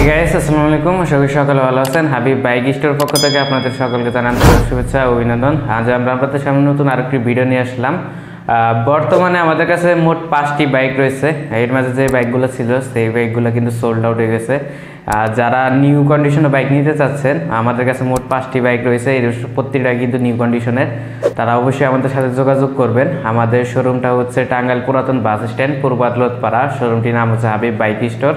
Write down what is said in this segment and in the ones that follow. Hey guys, Assalamualaikum. Ashol Shokol Al Hasan Habib Bike Store পক্ষ থেকে আপনাদের সকলকে জানাই শুভেচ্ছা ও অভিনন্দন। আজ আমরা আপনাদের সামনে নতুন আরেকটি ভিডিও নিয়ে আসলাম। বর্তমানে আমাদের কাছে মোট 5টি বাইক রয়েছে। এর মাঝে যে বাইকগুলো ছিল সেই বাইকগুলো কিন্তু সোল্ড আউট হয়ে গেছে। যারা নিউ কন্ডিশনের বাইক নিতে চাচ্ছেন, আমাদের কাছে মোট 5টি বাইক রয়েছে, এর প্রত্যেকটা কিন্তু নিউ কন্ডিশনের। তারা অবশ্যই আমাদের সাথে যোগাযোগ করবেন। আমাদের শোরুমটা হচ্ছে টাঙ্গাইল পুরাতন বাস স্ট্যান্ড, পূর্ব আদালতপাড়া। শোরুমটির নাম হচ্ছে হাবিব বাইক স্টোর।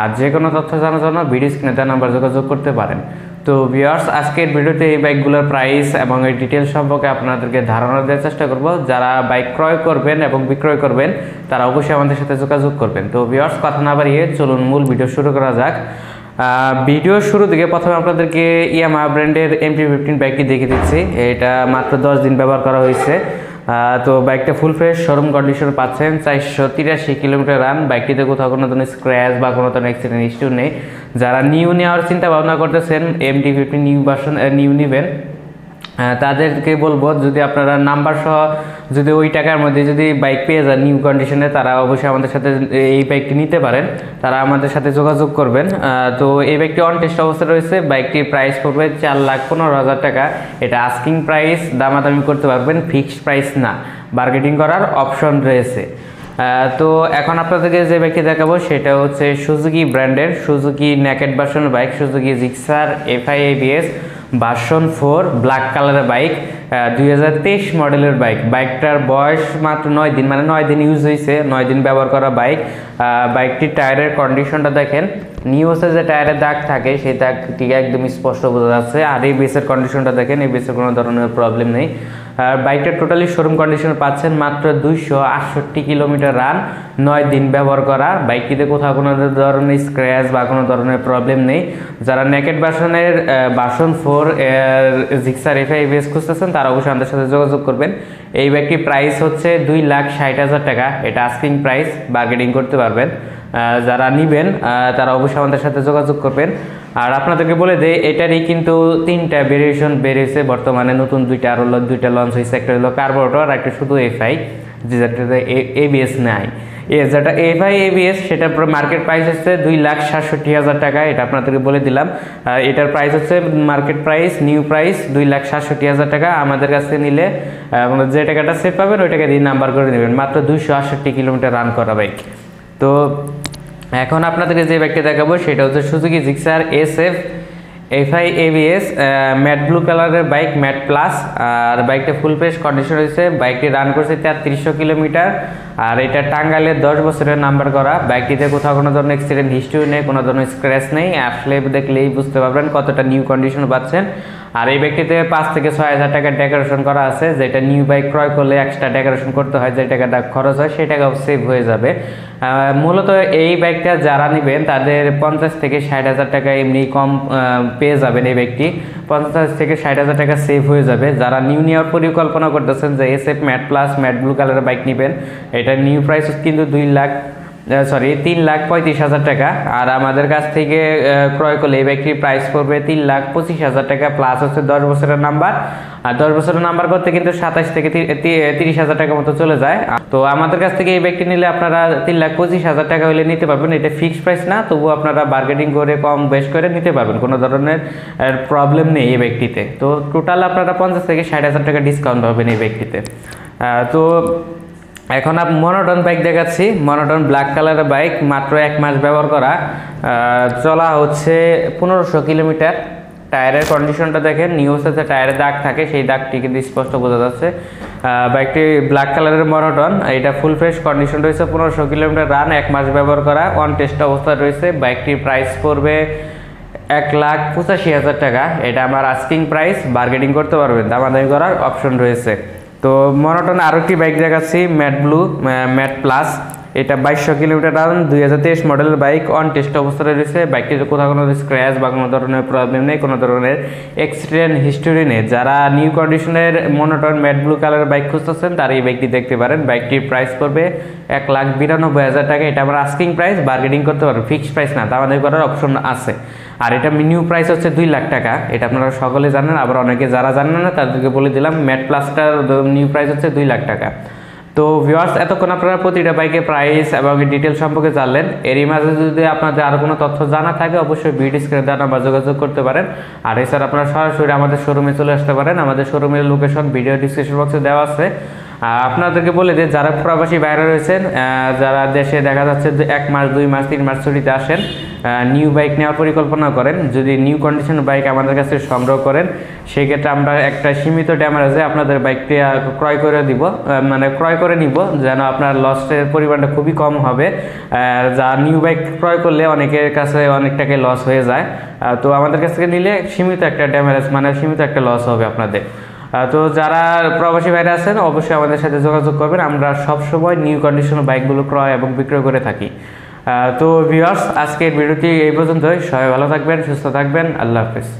আর যে কোনো তথ্য জানার জন্য ভিডিও স্ক্রিনে দেওয়া নাম্বার যোগাযোগ করতে পারেন। তো ভিউয়ার্স, আজকের ভিডিওতে এই বাইকগুলোর প্রাইস এবং এই ডিটেলস সম্পর্কে আপনাদেরকে ধারণা দেওয়ার চেষ্টা করব। যারা বাইক ক্রয় করবেন এবং বিক্রয় করবেন তারা অবশ্যই আমাদের সাথে যোগাযোগ করবেন। তো ভিউয়ার্স, কথা না বাড়িয়ে চলুন মূল ভিডিও শুরু করা যাক। ভিডিওর শুরু থেকে প্রথমে আপনাদেরকে ইয়ামাহা ব্র্যান্ডের MT-15 বাইকটি দেখিয়ে দিচ্ছি। এটা মাত্র 10 দিন ব্যবহার করা হয়েছে। তো বাইকটা ফুল ফ্রেশ শোরুম কন্ডিশন পাচ্ছেন। 483 কিলোমিটার রান। বাইকটিতে কোথাও কোনো ধরনের স্ক্র্যাচ বা কোনো ধরনের অ্যাক্সিডেন্ট ইস্যু নেই। যারা নিউ নেওয়ার চিন্তা ভাবনা করতেছেন, MT-15 নিউ ভার্সন নিউ নেবেন, তাদেরকে বলবো যদি আপনারা নাম্বার সহ যদি ওই টাকার মধ্যে যদি বাইক পেয়ে যান নিউ কন্ডিশনে, তারা অবশ্যই আমাদের সাথে এই বাইকটি নিতে পারেন। তারা আমাদের সাথে যোগাযোগ করবেন। তো এই বাইকটি অন টেস্ট অবস্থায় রয়েছে। বাইকটির প্রাইস পড়বে 4,15,000 টাকা। এটা আস্কিং প্রাইস, দামাদামি করতে পারবেন, ফিক্সড প্রাইস না, বার্গেটিং করার অপশন রয়েছে। তো এখন আপনাদেরকে যে বাইকটি দেখাবো সেটা হচ্ছে সুজুকি ব্র্যান্ডের Suzuki naked version bike, Suzuki Gixxer FI ABS version 4 black কালারের বাইক, 2023 মডেলের বাইক। বাইকটার বয়স মাত্র 9 দিন, মানে 9 দিন ইউজ হয়েছে, 9 দিন ব্যবহার করা বাইক। বাইকটির টায়ারের কন্ডিশনটা দেখেন, নিউসে যে টায়ারের দাগ থাকে সেই দাগটি একদম স্পষ্ট বোঝা যাচ্ছে। আর এই বেসের কন্ডিশনটা দেখেন, এই বেসের কোনো ধরনের প্রবলেম নেই। আর বাইকটা টোটালি শোরুম কন্ডিশন পাচ্ছেন। মাত্র 268 কিলোমিটার রান, 9 দিন ব্যবহার করা। বাইকটিতে কোথাও কোনো ধরনের স্ক্র্যাচ বা কোনো ধরনের প্রবলেম নেই। যারা নেকেড ভার্সনের ভার্সন 4 জিক্সার FI ABS খুঁজতেছেন তারা অবশ্যই আমাদের সাথে যোগাযোগ করবেন। এই বাইকটির প্রাইস হচ্ছে 2,60,000 টাকা। এটা আস্কিং প্রাইস, বার্গেনিং করতে পারবেন। যারা নেবেন তারা অবশ্যই আমাদের সাথে যোগাযোগ করবেন। আর আপনাদেরকে বলে দেয়, এটারই কিন্তু 3টা ভেরিয়েশন বেরিয়েছে বর্তমানে। নতুন দুইটা লঞ্চ হয়েছে। একটা হলো কার্বোরেটর, আর একটা শুধু FI, যেটা ABS নাই। যেটা FI ABS সেটা মার্কেট প্রাইস হচ্ছে 2,67,000 টাকা। এটা আপনাদেরকে বলে দিলাম। এটার প্রাইস হচ্ছে মার্কেট প্রাইস, নিউ প্রাইস 2,67,000 টাকা। আমাদের কাছে নিলে যে টাকাটা সেভ পাবেন ওই টাকা দিয়ে নাম্বার করে নেবেন। মাত্র 268 কিলোমিটার রান করা বাইক। তো এখন আপনাদেরকে যে বাইকটা দেখাবো সেটা হচ্ছে Suzuki Gixxer SF FI ABS matte blue কালারের বাইক, ম্যাট প্লাস। আর বাইকটা ফুল ফ্রেশ কন্ডিশন হয়েছে। বাইকটি রান করছে 3,300 কিলোমিটার। আর এটা টাঙ্গাইলের 10 বছরের নাম্বার করা। বাইকটিতে কোথাও কোনো ধরনের অ্যাক্সিডেন্ট হিস্ট্রি নেই, কোনো ধরনের স্ক্র্যাচ নেই। আসলে দেখলেই বুঝতে পারবেন কতটা নিউ কন্ডিশন পাচ্ছেন। আর এই বাইকটিতে 5,000 থেকে 6,000 টাকা ডেকোরেশন করা আছে, যেটা নিউ বাইক ক্রয় করলে এক্সট্রা ডেকোরেশন করতে হয়, যে টাকাটা খরচ হয় সেই টাকা সেভ হয়ে যাবে। মূলত এই বাইকটা যারা নেবেন তাদের 50,000 থেকে 60,000 টাকা এমনি কম পেয়ে যাবেন। এই বাইকটি 50,000 থেকে 60,000 টাকা সেভ হয়ে যাবে। যারা নিউ নেওয়ার পরিকল্পনা করতেছেন যে SF matte plus matte blue কালারের বাইক নেবেন, এটা নিউ প্রাইস কিন্তু 3,35,000 টাকা। আর আমাদের কাছ থেকে ক্রয় করলে এই বাইকটির প্রাইস পড়বে 3,25,000 টাকা। প্লাস হচ্ছে 10 বছরের নাম্বার। আর 10 বছরের নাম্বার করতে কিন্তু 27,000 থেকে 30,000 টাকা মতো চলে যায়। তো আমাদের কাছ থেকে এই বাইকটি নিলে আপনারা 3,25,000 টাকা হলে নিতে পারবেন। এটা ফিক্সড প্রাইস না, তবুও আপনারা বার্গেনিং করে কম বেশ করে নিতে পারবেন, কোনো ধরনের প্রবলেম নেই এই বাইকটিতে। তো টোটাল আপনারা 50,000 থেকে 60,000 টাকা ডিসকাউন্ট পাবেন এই বাইকটিতে। তো এখন মনোটন বাইক দেখাচ্ছি। মনোটন ব্ল্যাক কালারের বাইক, মাত্র 1 মাস ব্যবহার করা। চলা হচ্ছে 1,500 কিলোমিটার। টায়ারের কন্ডিশনটা দেখেন, নিউজেতে টায়ারে দাগ থাকে সেই দাগটি কিন্তু স্পষ্ট বোঝা যাচ্ছে। বাইকটি ব্ল্যাক কালারের মনোটন। এটা ফুল ফ্রেশ কন্ডিশন রয়েছে। 1,500 কিলোমিটার রান, 1 মাস ব্যবহার করা, অন টেস্ট অবস্থায় রয়েছে। বাইকটির প্রাইস পড়বে 1,85,000 টাকা। এটা আমার আস্কিং প্রাইস, বার্গেনিং করতে পারবেন, দামাদামি করার অপশন রয়েছে। তো মনোটন আরও একটি বাইক দেখাচ্ছি, ম্যাট ব্লু ম্যাট প্লাস। এটা 2,200 কিলোমিটার রান, 2023 মডেলের বাইক, অন টেস্ট অবস্থায় রয়েছে। বাইকটিতে কোথাও কোনো স্ক্র্যাচ বা কোনো ধরনের প্রবলেম নেই, কোনো ধরনের অ্যাক্সিডেন্ট হিস্টোরি নেই। যারা নিউ কন্ডিশনের মনোটন ম্যাট ব্লু কালারের বাইক খুঁজতেছেন তারা এই বাইকটি দেখতে পারেন। বাইকটির প্রাইস পড়বে 1,92,000 টাকা। এটা আমার আস্কিং প্রাইস, বার্গেনিং করতে পারবেন, ফিক্সড প্রাইস না, দামাদামি করার অপশন আছে। আর এটা নিউ প্রাইস হচ্ছে 2,00,000 টাকা। এটা আপনারা সকলে জানেন, আবার অনেকে যারা জানেন না তাদেরকে বলে দিলাম। ম্যাট প্লাসটার নিউ প্রাইস হচ্ছে 2,00,000 টাকা। তো ভিউয়ার্স এতক্ষণ আপনারা প্রতিটা বাইকের প্রাইস এবং ডিটেইল সম্পর্কে জানলেন। এর মাঝে যদি আপনাদের আর কোনো তথ্য জানা থাকে অবশ্যই ভিডিও স্ক্রিনে দেওয়া নাম্বারে যোগাযোগ করতে পারেন। আর এছাড়া আপনারা সরাসরি আমাদের শোরুমে চলে আসতে পারেন। আমাদের শোরুমের লোকেশন ভিডিও ডেসক্রিপশন বক্সে দেওয়া আছে। আপনাদেরকে বলে যে যারা প্রবাসী বাইরে রয়েছেন, যারা দেশে দেখা যাচ্ছে যে 1 মাস 2 মাস 3 মাস ছুটিতে আসেন, নিউ বাইক নেওয়ার পরিকল্পনা করেন, যদি নিউ কন্ডিশন বাইক আমাদের কাছে সংগ্রহ করেন সেক্ষেত্রে আমরা একটা সীমিত ড্যামেজে আপনাদের বাইকটি ক্রয় করে দিব, মানে ক্রয় করে নিব, যেন আপনার লসের পরিমাণটা খুবই কম হবে। যা নিউ বাইক ক্রয় করলে অনেকের কাছে অনেকটাকে লস হয়ে যায়, তো আমাদের কাছ থেকে নিলে সীমিত একটা ড্যামেজ মানে সীমিত একটা লস হবে আপনাদের। তো যারা প্রবাসী বাইরে আছেন অবশ্যই আমাদের সাথে যোগাযোগ করবেন। আমরা সবসময় নিউ কন্ডিশন বাইকগুলো ক্রয় এবং বিক্রয় করে থাকি। তো ভিউয়ার্স আজকের ভিডিওটি এই পর্যন্তই। সবাই ভালো থাকবেন, সুস্থ থাকবেন। আল্লাহ হাফেজ।